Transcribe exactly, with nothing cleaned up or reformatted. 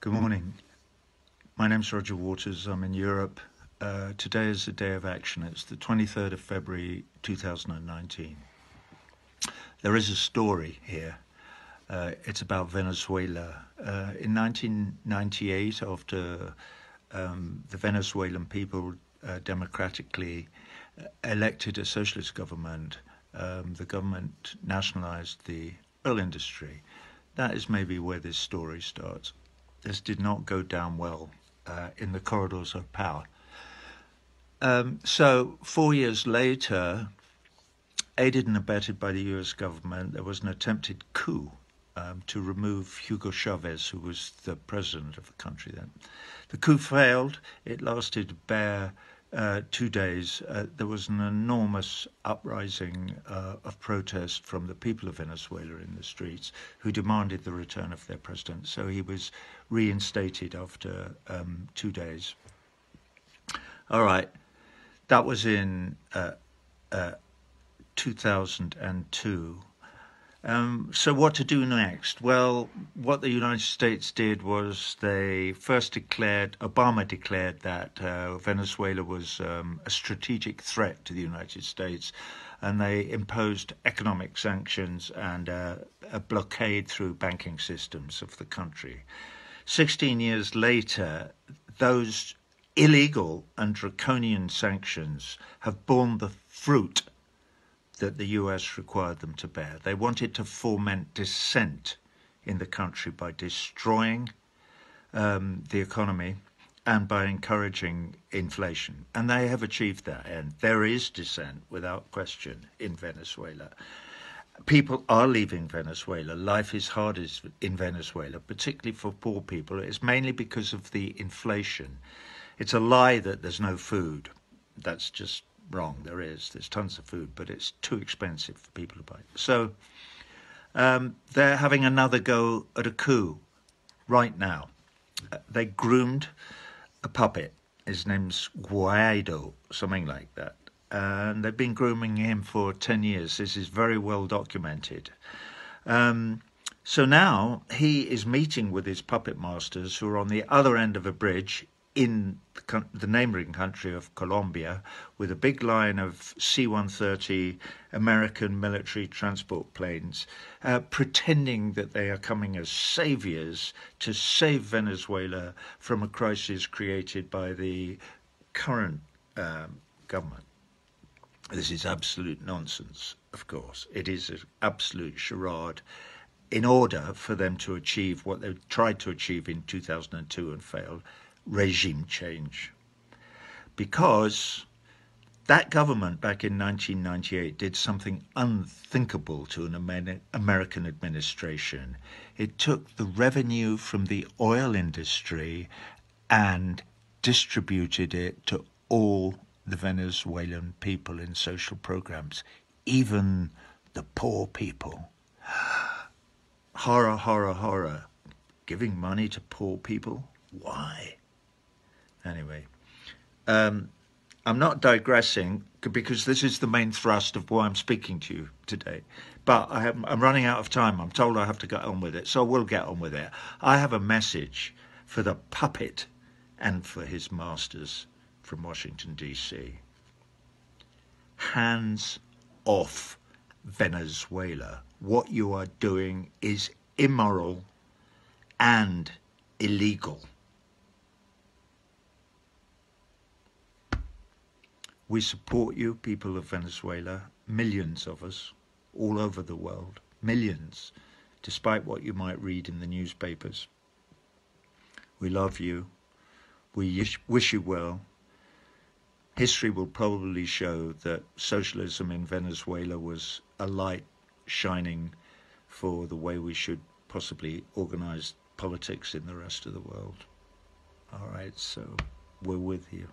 Good morning. My name's Roger Waters. I'm in Europe. Uh, today is the Day of Action. It's the twenty-third of February two thousand nineteen. There is a story here. Uh, it's about Venezuela. Uh, in nineteen ninety-eight, after um, the Venezuelan people uh, democratically elected a socialist government, um, the government nationalized the oil industry. That is maybe where this story starts. This did not go down well uh, in the corridors of power. Um, so four years later, aided and abetted by the U S government, there was an attempted coup um, to remove Hugo Chavez, who was the president of the country then. The coup failed. It lasted bare uh, two days. Uh, there was an enormous uprising uh, of protest from the people of Venezuela in the streets, who demanded the return of their president. So he was reinstated after um, two days. All right, that was in uh, uh, two thousand two. Um, so what to do next? Well, what the United States did was they first declared, Obama declared that uh, Venezuela was um, a strategic threat to the United States, and they imposed economic sanctions and uh, a blockade through banking systems of the country. sixteen years later, those illegal and draconian sanctions have borne the fruit that the U S required them to bear. They wanted to foment dissent in the country by destroying um, the economy and by encouraging inflation. And they have achieved that. And there is dissent, without question, in Venezuela. People are leaving Venezuela. Life is hardest in Venezuela, particularly for poor people. It's mainly because of the inflation. It's a lie that there's no food. That's just wrong. There is. There's tons of food, but it's too expensive for people to buy. So um, they're having another go at a coup right now. Uh, they groomed a puppet. His name's Guaido, something like that. And they've been grooming him for ten years. This is very well documented. Um, so now he is meeting with his puppet masters, who are on the other end of a bridge in the neighboring country of Colombia, with a big line of C one thirty American military transport planes, uh, pretending that they are coming as saviors to save Venezuela from a crisis created by the current um, government. This is absolute nonsense, of course. It is an absolute charade in order for them to achieve what they tried to achieve in two thousand two and failed: regime change. Because that government back in nineteen ninety-eight did something unthinkable to an American administration. It took the revenue from the oil industry and distributed it to all the Venezuelan people in social programs, even the poor people. Horror, horror, horror. Giving money to poor people? Why? Anyway, um, I'm not digressing, because this is the main thrust of why I'm speaking to you today. But I have, I'm running out of time. I'm told I have to get on with it, so I will get on with it. I have a message for the puppet and for his masters from Washington, D C Hands off Venezuela. What you are doing is immoral and illegal. We support you, people of Venezuela, millions of us, all over the world, millions, despite what you might read in the newspapers. We love you. We wish you well. History will probably show that socialism in Venezuela was a light shining for the way we should possibly organize politics in the rest of the world. All right, so we're with you.